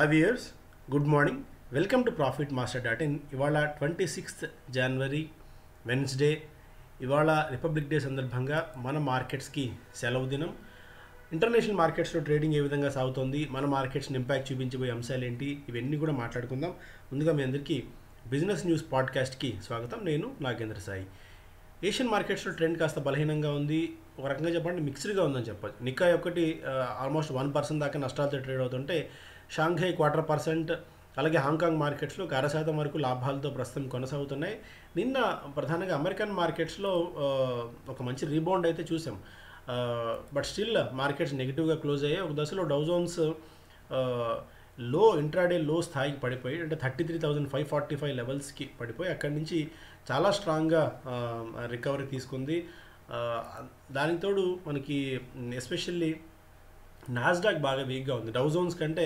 Hi viewers, good morning. Welcome to Profit Master. Ivala 26th January, Wednesday. Ivala Republic Day Sandarbhanga, Mana Markets ki selavu dinam. International markets lo trading e vidhanga sagutundi. Mana markets ni impact chupincheboye amshalu enti ivenni kuda maatladukundam. Munduga mee andariki Business News Podcast ki swagatam. Nenu Nagendra Sai. Asian markets lo trend kaasta balahinanga undi. Oka rakanga cheppandi mixed ga undani cheppachu. Nikkei okati almost 1% daaka nashtaltho trade avutunte Shanghai 0.25%, అలాగే Hong Kong markets లో 1.5% వరకు లాభాలతో ప్రస్తుతం కొనసాగుతున్నాయి. నిన్న ప్రధానంగా American markets లో ఒక మంచి రీబౌండ్ అయితే చూసాం. బట్ స్టిల్ మార్కెట్స్ నెగటివ్ గా క్లోజ్ అయ్యాయి. ఒక దశలో డౌ జోన్స్ లో ఇంట్రాడే లో స్థాయికి పడిపోయి అంటే 33,545 లెవెల్స్ కి పడిపోయి అక్కడి నుంచి చాలా స్ట్రాంగ్ గా రికవరీ తీసుకుంది. దానికి తోడు మనకి ఎస్పెషల్లీ నాస్డాక్ బాగా వీక్గా ఉంది. డౌ జోన్స్ కంటే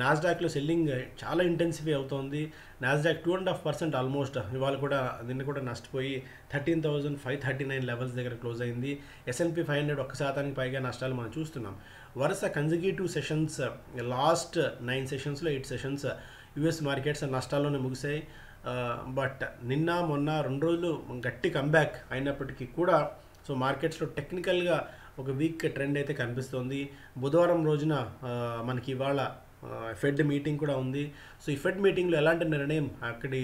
నాస్డాక్లో సెల్లింగ్ చాలా ఇంటెన్సిఫై అవుతోంది. నాస్డాక్ 2.5% ఆల్మోస్ట్ ఇవాళ కూడా నిన్న కూడా నష్టపోయి 13,539 లెవెల్స్ దగ్గర క్లోజ్ అయింది. ఎస్ఎన్పి 500 1% పైగా నష్టాలు మనం చూస్తున్నాం. వరుస కన్సిక్యూటివ్ సెషన్స్ లాస్ట్ 9 సెషన్స్లో 8 సెషన్స్ యుఎస్ మార్కెట్స్ నష్టాల్లోనే ముగిసాయి. బట్ నిన్న మొన్న 2 రోజులు గట్టి కంబ్యాక్ అయినప్పటికీ కూడా సో మార్కెట్స్లో టెక్నికల్గా ఒక వీక్ ట్రెండ్ అయితే కనిపిస్తుంది. బుధవారం రోజున మనకి ఇవాళ ఫెడ్ మీటింగ్ కూడా ఉంది. సో ఈ ఫెడ్ మీటింగ్లో ఎలాంటి నిర్ణయం అక్కడి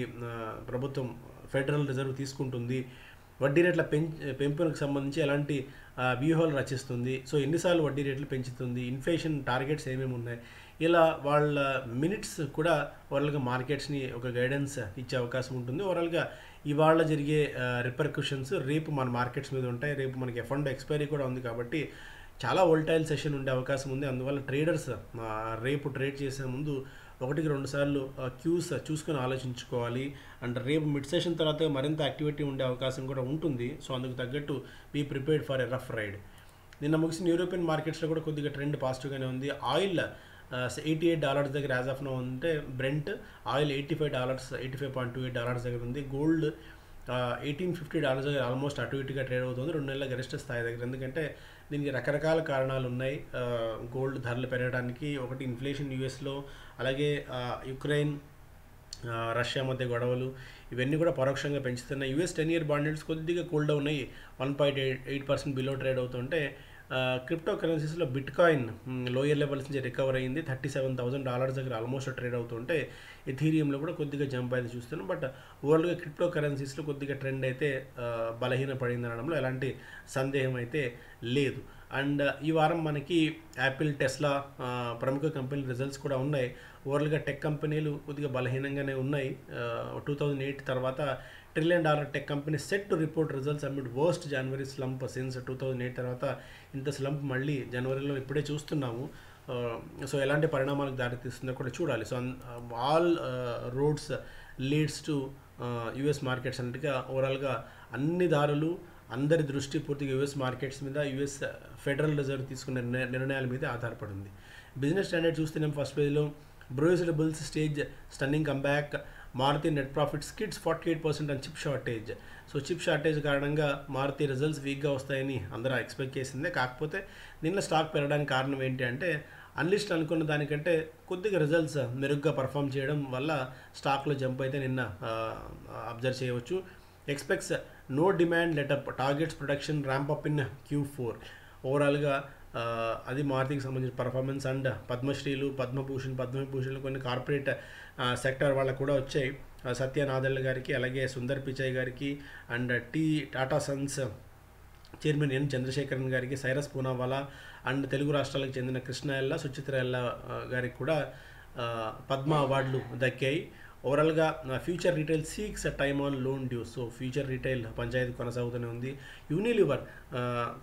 ప్రభుత్వం ఫెడరల్ రిజర్వ్ తీసుకుంటుంది, వడ్డీ రేట్ల పెంపునకు సంబంధించి ఎలాంటి వ్యూహాలు రచిస్తుంది, సో ఎన్నిసార్లు వడ్డీ రేట్లు పెంచుతుంది, ఇన్ఫ్లేషన్ టార్గెట్స్ ఏమేమి ఉన్నాయి, ఇలా వాళ్ళ మినిట్స్ కూడా ఓవరాల్గా మార్కెట్స్ని ఒక గైడెన్స్ ఇచ్చే అవకాశం ఉంటుంది. ఓవరాల్గా ఇవాళ జరిగే రిపర్కషన్స్ రేపు మన మార్కెట్స్ మీద ఉంటాయి. రేపు మనకి ఎఫ్అండ్ ఎక్స్పైరీ కూడా ఉంది కాబట్టి చాలా వోల్టైల్ సెషన్ ఉండే అవకాశం ఉంది. అందువల్ల ట్రేడర్స్ రేపు ట్రేడ్ చేసే ముందు 1-2 సార్లు క్యూస్ చూసుకొని ఆలోచించుకోవాలి. అంటే రేపు మిడ్ సెషన్ తర్వాత మరింత యాక్టివిటీ ఉండే అవకాశం కూడా ఉంటుంది. సో అందుకు తగ్గట్టు be prepared for a rough ride. నిన్న ముగిసిన యూరోపియన్ మార్కెట్స్లో కూడా కొద్దిగా ట్రెండ్ పాజిటివ్గానే ఉంది. ఆయిల్ $88 దగ్గర యాజ్ ఆఫ్ నౌ ఉంటే బ్రెంట్ ఆయిల్ $85 $85.28 దగ్గర ఉంది. గోల్డ్ $1850 దగ్గర ఆల్మోస్ట్ అటు ఇటుగా ట్రేడ్ అవుతుంది 2 నెలల గరిష్ట స్థాయి దగ్గర. ఎందుకంటే దీనికి రకరకాల కారణాలు ఉన్నాయి. గోల్డ్ ధరలు పెరగడానికి ఒకటి ఇన్ఫ్లేషన్ యూఎస్లో, అలాగే యుక్రెయిన్ రష్యా మధ్య గొడవలు ఇవన్నీ కూడా పరోక్షంగా పెంచుతున్నాయి. యూఎస్ 10-year బాండ్స్ కొద్దిగా కూల్ డౌన్ అయ్యి 1.8% బిలో ట్రేడ్ అవుతుంటే క్రిప్టో కరెన్సీస్లో బిట్ కాయిన్ లోయర్ లెవెల్స్ నుంచి రికవర్ అయ్యింది. $37,000 దగ్గర ఆల్మోస్ట్ ట్రేడ్ అవుతుంటే ఎథీరియంలో కూడా కొద్దిగా జంప్ అయితే చూస్తున్నాం. బట్ ఓవరాల్గా క్రిప్టో కరెన్సీస్లో కొద్దిగా ట్రెండ్ అయితే బలహీన పడింది అనడంలో ఎలాంటి సందేహం అయితే లేదు. అండ్ ఈ వారం మనకి యాపిల్, టెస్లా ప్రముఖ కంపెనీ రిజల్ట్స్ కూడా ఉన్నాయి. ఓవరాల్గా టెక్ కంపెనీలు కొద్దిగా బలహీనంగానే ఉన్నాయి. 2008 తర్వాత $1 trillion tech company set to report results amid worst January slump since 2008 తర్వాత ఇంత స్లంప్ మళ్ళీ జనవరిలో ఇప్పుడే చూస్తున్నాము. సో ఎలాంటి పరిణామాలకు దారితీస్తుందో కూడా చూడాలి. So all roads leads to US markets అన్నట్టుగా ఓవరాల్గా అన్ని దారులు అందరి దృష్టి పూర్తిగా యుఎస్ మార్కెట్స్ మీద, యుఎస్ ఫెడరల్ రిజర్వ్ తీసుకున్న నిర్ణయాల మీద ఆధారపడింది. బిజినెస్ స్టాండర్డ్ చూస్తున్నాం. ఫస్ట్ పేజ్లో Bruce doubles stage stunning comeback, Maruti net profit skids 48% and chip shortage. So chip shortage కారణంగా మారుతి రిజల్ట్స్ వీక్గా వస్తాయని అందరూ ఎక్స్పెక్ట్ చేసిందే. కాకపోతే దీనిలో స్టాక్ పెరగడానికి కారణం ఏంటి అంటే అన్లిస్ట్ అనుకున్న దానికంటే కొద్దిగా రిజల్ట్స్ మెరుగ్గా పర్ఫామ్ చేయడం వల్ల స్టాక్లో జంప్ అయితే నిన్న అబ్జర్వ్ చేయవచ్చు. Expects no demand letup targets production ramp up in Q4. ఓవరాల్గా అది మారుతికి సంబంధించిన పర్ఫార్మెన్స్. అండ్ పద్మశ్రీలు, పద్మభూషణ్లు కొన్ని కార్పొరేట్ సెక్టార్ వాళ్ళకు కూడా వచ్చాయి. సత్య నాదెల్ గారికి, అలాగే సుందర్ పిచాయ్ గారికి, and Tata Sons chairman N Chandrasekaran గారికి, సైరస్ పూనావాలా అండ్ తెలుగు రాష్ట్రాలకు చెందిన కృష్ణ ఎల్లా, సుచిత్ర ఎల్లా గారికి కూడా పద్మ అవార్డులు దక్కాయి. ఓవరాల్గా Future Retail seeks time on loan due. So Future Retail పంచాయతీ కొనసాగుతూనే ఉంది. యూనిలివర్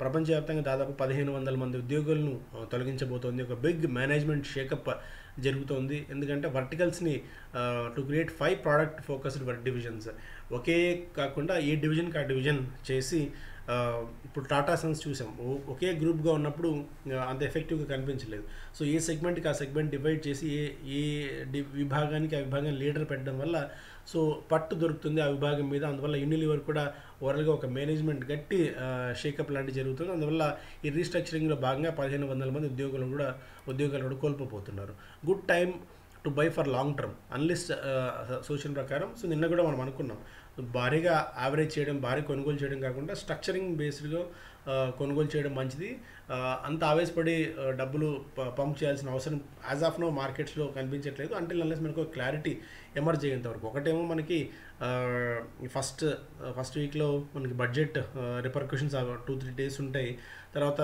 ప్రపంచవ్యాప్తంగా దాదాపు 1,500 మంది ఉద్యోగులను తొలగించబోతోంది. ఒక బిగ్ మేనేజ్మెంట్ షేకప్ జరుగుతోంది. ఎందుకంటే వర్టికల్స్ని to create 5 product focused work divisions ఒకే కాకుండా ఏ డివిజన్కి ఆ డివిజన్ చేసి ఇప్పుడు టాటా సన్స్ చూసాం. ఒకే గ్రూప్గా ఉన్నప్పుడు అంత ఎఫెక్టివ్గా కనిపించలేదు. సో ఏ సెగ్మెంట్కి ఆ సెగ్మెంట్ డివైడ్ చేసి ఏ విభాగానికి ఆ విభాగం లీడర్ పెట్టడం వల్ల సో పట్టు దొరుకుతుంది ఆ విభాగం మీద. అందువల్ల యూనిలివర్ కూడా ఓవరాల్గా ఒక మేనేజ్మెంట్ గట్టి షేకప్ లాంటివి జరుగుతుంది. అందువల్ల ఈ రీస్ట్రక్చరింగ్లో భాగంగా 1,500 మంది ఉద్యోగులు కూడా కోల్పోతున్నారు. Good time to buy for long term. Unless social prakaram, so ninna kuda manam anukunnam. భారీగా యావరేజ్ చేయడం భారీ కొనుగోలు చేయడం కాకుండా స్ట్రక్చరింగ్ బేస్డ్గా కొనుగోలు చేయడం మంచిది. అంత ఆవేశపడి డబ్బులు పంప్ చేయాల్సిన అవసరం యాజ్ ఆఫ్ నో మార్కెట్స్లో కనిపించట్లేదు. అంటిల్ అన్లెస్ మనకు క్లారిటీ ఎమర్జ్ అయ్యేంతవరకు. ఒకటేమో మనకి ఫస్ట్ వీక్లో మనకి బడ్జెట్ రిపర్కషన్స్ 2-3 డేస్ ఉంటాయి. తర్వాత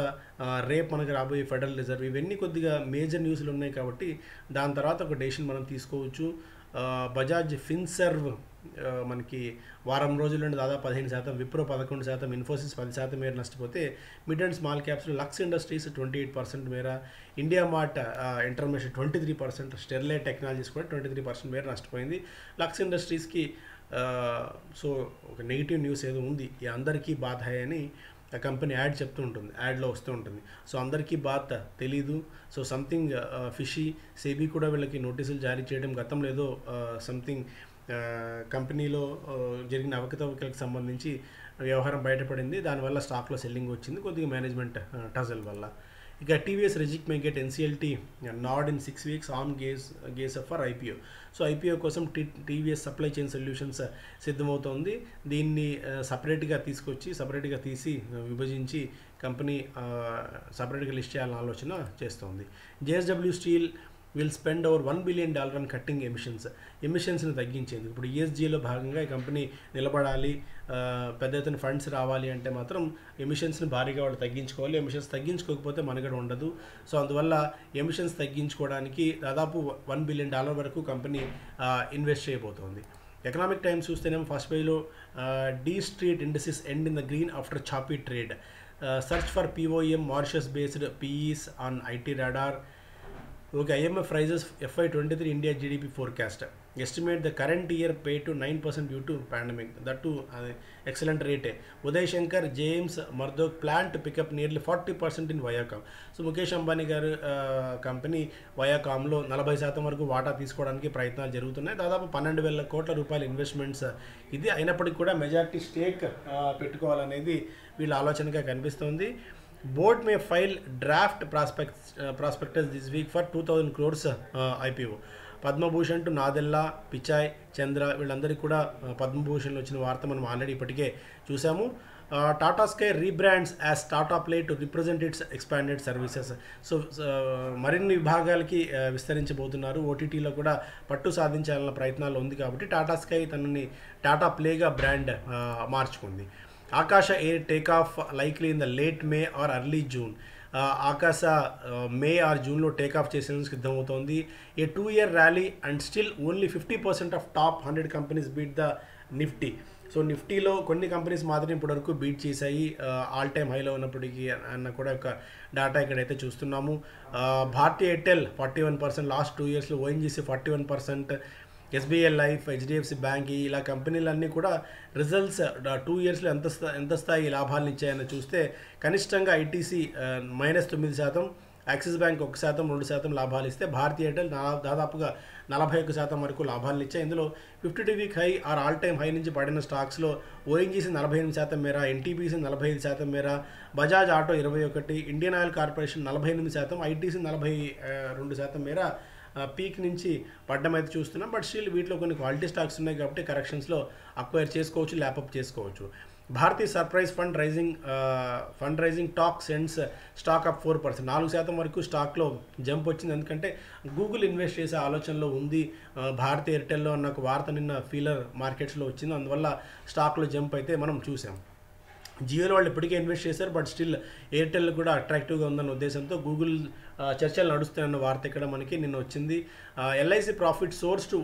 రేపు మనకి రాబోయే ఫెడరల్ రిజర్వ్, ఇవన్నీ కొద్దిగా మేజర్ న్యూస్లు ఉన్నాయి కాబట్టి దాని తర్వాత ఒక డెసిషన్ మనం తీసుకోవచ్చు. బజాజ్ ఫిన్సర్వ్ మనకి వారం రోజుల నుండి దాదాపు 15%, విప్రో 11%, ఇన్ఫోసిస్ 10% మేర నష్టపోతే, మిడ్ అండ్ స్మాల్ క్యాప్స్లో లక్స్ ఇండస్ట్రీస్ 28% మేర, India Mart Intermesh 23%, Sterlite Technologies కూడా 23% మేర నష్టపోయింది. లక్స్ ఇండస్ట్రీస్కి సో ఒక నెగిటివ్ న్యూస్ ఏదో ఉంది, ఈ అందరికీ బాధ అని ఆ కంపెనీ యాడ్ చెప్తూ ఉంటుంది, యాడ్లో వస్తూ ఉంటుంది. సో అందరికీ బాధ తెలీదు, సో సంథింగ్ ఫిషీ. సెబీ కూడా వీళ్ళకి నోటీసులు జారీ చేయడం, గతంలో ఏదో సంథింగ్ కంపెనీలో జరిగిన అవకతవకలకు సంబంధించి వ్యవహారం బయటపడింది, దానివల్ల స్టాక్లో సెల్లింగ్ వచ్చింది కొద్దిగా మేనేజ్మెంట్ టజల్ వల్ల. ఇక టీవీఎస్ రిజిక్ may get NCLT nod in 6 weeks on gaze for IPO. So IPO కోసం టీవీఎస్ సప్లై చైన్ సొల్యూషన్స్ సిద్ధమవుతోంది. దీన్ని సపరేట్గా తీసుకొచ్చి సపరేట్గా తీసి విభజించి కంపెనీ సపరేట్గా లిస్ట్ చేయాలని ఆలోచన చేస్తోంది. JSW Steel will spend over $1 billion on cutting ఎమిషన్స్ని తగ్గించేందుకు. ఇప్పుడు ఈఎస్జీలో భాగంగా ఈ కంపెనీ నిలబడాలి, పెద్ద ఎత్తున ఫండ్స్ రావాలి అంటే మాత్రం ఎమిషన్స్ని భారీగా వాళ్ళు తగ్గించుకోవాలి. ఎమిషన్స్ తగ్గించుకోకపోతే మనగడ ఉండదు. సో అందువల్ల ఎమిషన్స్ తగ్గించుకోవడానికి దాదాపు $1 billion వరకు కంపెనీ ఇన్వెస్ట్ చేయబోతోంది. ఎకనామిక్ టైమ్స్ చూస్తేనేమో ఫస్ట్ పేజ్లో D Street industries end in the green after choppy trade, search for POM Mauritius based PEs on IT radar. Okay, IMF rises FY23 India GDP forecast. Estimate the current year pay to 9% due to pandemic. That too, excellent rate. Uday Shankar, James Murdoch plan to pick up nearly 40% in Viacom. So, Mukesh Ambani gar company Viacom lo 40% వరకు వాటా తీసుకోవడానికి ప్రయత్నాలు జరుగుతున్నాయి. దాదాపు 12,000 కోట్ల రూపాయల investments ఇది అయినప్పటికీ కూడా మెజారిటీ స్టేక్ పెట్టుకోవాలనేది వీళ్ళ ఆలోచనగా కనిపిస్తుంది. Board may file draft prospectus this week for 2,000 crores IPO. Padma Bhushan to Nadella, Pichai, Chandra వీళ్ళందరికీ కూడా పద్మభూషణ్లు వచ్చిన వార్త మనం ఆల్రెడీ ఇప్పటికే చూసాము. Tata Sky rebrands as Tata Play to represent its expanded services. So మరిన్ని విభాగాలకి విస్తరించబోతున్నారు. ఓటీటీలో కూడా పట్టు సాధించాలన్న ప్రయత్నాలు ఉంది కాబట్టి టాటా స్కై తనని టాటా ప్లేగా బ్రాండ్ మార్చుకుంది. Akasa Air take off likely in the late May or early June. Akasa May or జూన్లో టేక్ ఆఫ్ చేసేందుకు సిద్ధమవుతోంది. A 2-year rally and still only 50% of top 100 companies beat the Nifty. So నిఫ్టీలో కొన్ని కంపెనీస్ మాత్రమే ఇప్పటివరకు beat చేశాయి all time హైలో ఉన్నప్పటికీ అన్న కూడా ఒక డేటా ఇక్కడైతే చూస్తున్నాము. భారతీ ఎయిర్టెల్ 41%, లాస్ట్ 2 yearsలో ONGC 41%, SBI Life, HDFC Bank, ఇలా కంపెనీలన్నీ కూడా రిజల్ట్స్ 2 yearsలో ఎంత స్థాయి లాభాలను ఇచ్చాయని చూస్తే కనిష్టంగా ఐటీసీ -9%, యాక్సిస్ బ్యాంక్ 1%, 2% లాభాలు ఇస్తే భారతీ ఎయిర్టెల్ దాదాపుగా 41% వరకు లాభాలను ఇచ్చాయి. ఇందులో 52-week high or all time high నుంచి పడిన స్టాక్స్లో ఓఎన్జీసీ 48% మేర, ఎన్టీపీసీ 45% మేర, Bajaj auto 21%, Indian Oil Corporation 48%, ITC 42% మేర పీక్ నుంచి పడ్డం అయితే చూస్తున్నాం. బట్ స్టిల్ వీటిలో కొన్ని క్వాలిటీ స్టాక్స్ ఉన్నాయి కాబట్టి కరెక్షన్స్లో అక్వైర్ చేసుకోవచ్చు, ల్యాప్అప్ చేసుకోవచ్చు. Bharti surprise fund raising talk sends stock up 4%, 4% వరకు స్టాక్లో జంప్ వచ్చింది. ఎందుకంటే గూగుల్ ఇన్వెస్ట్ చేసే ఆలోచనలో ఉంది భారతీ ఎయిర్టెల్లో అన్న ఒక వార్త నిన్న ఫీలర్ మార్కెట్స్లో వచ్చింది. అందువల్ల స్టాక్లో జంప్ అయితే మనం చూసాం. జియోలో వాళ్ళు ఇప్పటికే ఇన్వెస్ట్ చేశారు, బట్ స్టిల్ ఎయిర్టెల్ కూడా అట్రాక్టివ్గా ఉందన్న ఉద్దేశంతో గూగుల్ చర్చలు నడుస్తాయన్న వార్త ఇక్కడ మనకి నిన్న వచ్చింది. LIC profit soars to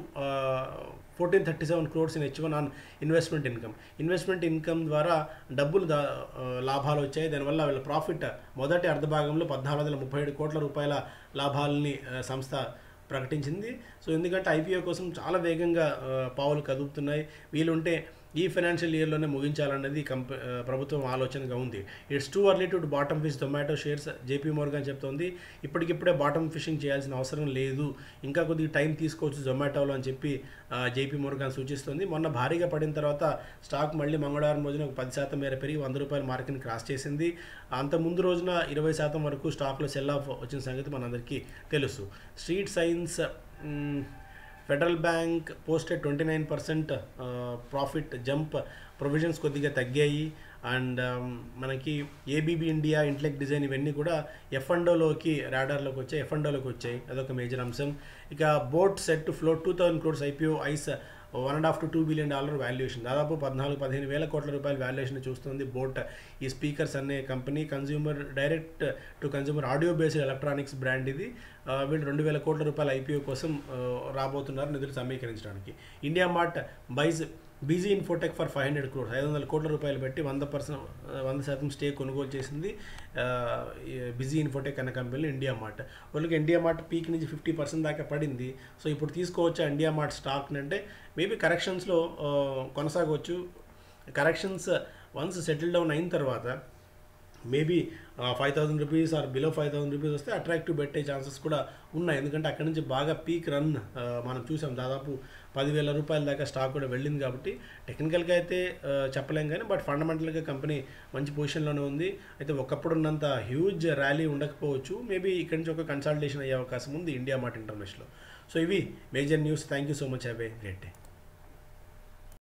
1437 crores in H1 on investment income. Investment income ద్వారా డబ్బులు లాభాలు వచ్చాయి. దానివల్ల వీళ్ళ ప్రాఫిట్ మొదటి అర్ధభాగంలో 1,437 కోట్ల రూపాయల లాభాలని సంస్థ ప్రకటించింది. సో ఎందుకంటే ఐపీఓ కోసం చాలా వేగంగా పావులు కదుపుతున్నాయి. వీలుంటే ఈ ఫైనాన్షియల్ ఇయర్లోనే ముగించాలన్నది ప్రభుత్వం ఆలోచనగా ఉంది. It's too early to bottom fish Zomato shares, JP Morgan చెప్తోంది. ఇప్పటికిప్పుడే బాటమ్ ఫిషింగ్ చేయాల్సిన అవసరం లేదు, ఇంకా కొద్దిగా టైం తీసుకోవచ్చు జొమాటోలో అని చెప్పి జేపీ మోర్గాన్ సూచిస్తుంది. మొన్న భారీగా పడిన తర్వాత స్టాక్ మళ్ళీ మంగళవారం రోజున 10% మేర పెరిగి $100 మార్కెట్ని క్రాస్ చేసింది. అంత ముందు రోజున 20% వరకు స్టాక్లో సెల్ ఆఫ్ వచ్చిన సంగతి మనందరికీ తెలుసు. Street signs Federal Bank posted 29% profit jump, provisions kodiga taggayi, and manaki ABB India, Intellect Design ivenni kuda F&O loki radar loki vachai, F&O loki vachai, adoka major amsham. Ika boat set to float 2000 crores IPO ICE, $1.5 to $2 billion valuation, దాదాపు 14-15 వేల కోట్ల రూపాయల valuation చూస్తుంది boat. ఈ speakers అనే company consumer direct to consumer audio based electronics brand. ఇది వీళ్ళు 2,000 కోట్ల రూపాయల IPO కోసం రాబోతున్నారు నిధులు సమీకరించడానికి. India Mart buys Busy Infotech for 500 crores, 500 కోట్ల రూపాయలు పెట్టి 100% స్టే కొనుగోలు చేసింది బిజీ ఇన్ఫోటెక్ అనే కంపెనీలో ఇండియా మార్ట్. వాళ్ళకి ఇండియా మార్ట్ పీక్ నుంచి 50% దాకా పడింది. సో ఇప్పుడు తీసుకోవచ్చా ఇండియా మార్ట్ స్టాక్ని అంటే మేబీ కరెక్షన్స్లో కొనసాగవచ్చు. కరెక్షన్స్ వన్స్ సెటిల్ డౌన్ అయిన తర్వాత maybe 5,000 rupees or below 5,000 rupees వస్తే అట్రాక్టివ్ పెట్టే ఛాన్సెస్ కూడా ఉన్నాయి. ఎందుకంటే అక్కడి నుంచి బాగా పీక్ రన్ మనం చూసాం, దాదాపు 10,000 రూపాయల దాకా స్టాక్ కూడా వెళ్ళింది. కాబట్టి టెక్నికల్గా అయితే చెప్పలేం, కానీ బట్ ఫండమెంటల్గా కంపెనీ మంచి పొజిషన్లోనే ఉంది. అయితే ఒకప్పుడు ఉన్నంత హ్యూజ్ ర్యాలీ ఉండకపోవచ్చు, మేబీ ఇక్కడి నుంచి ఒక కన్సల్టేషన్ అయ్యే అవకాశం ఉంది ఇండియా మార్ట్ ఇంటర్నేషనల్. సో ఇవి major news. Thank you so much, have a great day.